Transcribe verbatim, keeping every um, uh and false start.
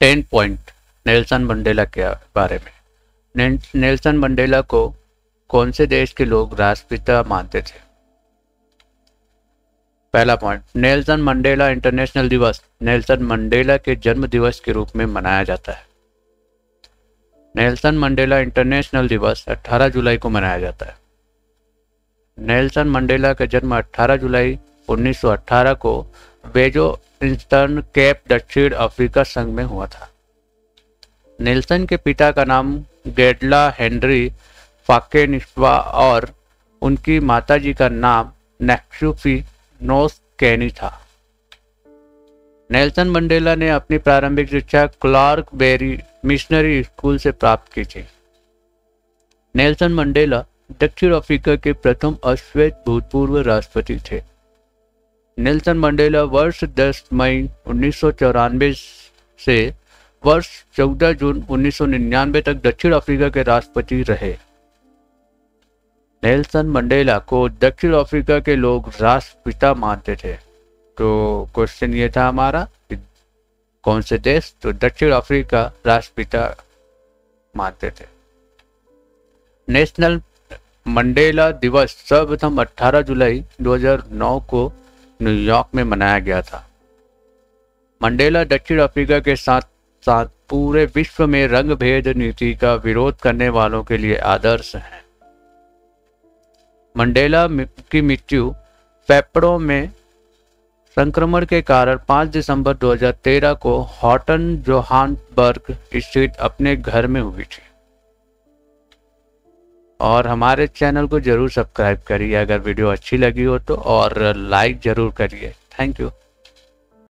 Ten point Nelson Mandela के बारे में। नेल्सन मंडेला को कौन से देश के लोग राष्ट्रपिता मानते थे? पहला पॉइंट, नेल्सन मंडेला इंटरनेशनल दिवस नेल्सन मंडेला के जन्म दिवस के रूप में मनाया जाता है। नेल्सन मंडेला इंटरनेशनल दिवस अठारह जुलाई को मनाया जाता है। नेल्सन मंडेला का जन्म अठारह जुलाई उन्नीस सौ अठारह को बेजोइस्टर्न केप दक्षिण अफ्रीका संघ में हुआ था। नेल्सन के पिता का नाम गेडला हेनरी फाकेनिस्वा और उनकी माताजी का नाम नेक्सुफी नोस कैनी था। नेल्सन मंडेला ने अपनी प्रारंभिक शिक्षा क्लार्क बेरी मिशनरी स्कूल से प्राप्त की थी। नेल्सन मंडेला दक्षिण अफ्रीका के प्रथम अश्वेत भूतपूर्व राष्ट्रपति थे। नेल्सन मंडेला वर्ष दस मई उन्नीस सौ चौरानवे से वर्ष चौदह जून उन्नीस सौ निन्यानवे तक दक्षिण अफ्रीका के राष्ट्रपति रहे। नेल्सन मंडेला को दक्षिण अफ्रीका के लोग राष्ट्रपिता मानते थे। तो क्वेश्चन ये था हमारा कि कौन से देश, तो दक्षिण अफ्रीका राष्ट्रपिता मानते थे। नेशनल मंडेला दिवस सर्वप्रथम अठारह जुलाई दो हज़ार नौ को न्यूयॉर्क में मनाया गया था। मंडेला दक्षिण अफ्रीका के साथ साथ पूरे विश्व में रंग भेद नीति का विरोध करने वालों के लिए आदर्श हैं। मंडेला की मृत्यु फेफड़ों में संक्रमण के कारण पाँच दिसंबर दो हज़ार तेरह को हॉटन जोहान्सबर्ग स्थित अपने घर में हुई थी। और हमारे चैनल को जरूर सब्सक्राइब करिए अगर वीडियो अच्छी लगी हो तो, और लाइक जरूर करिए। Thank you.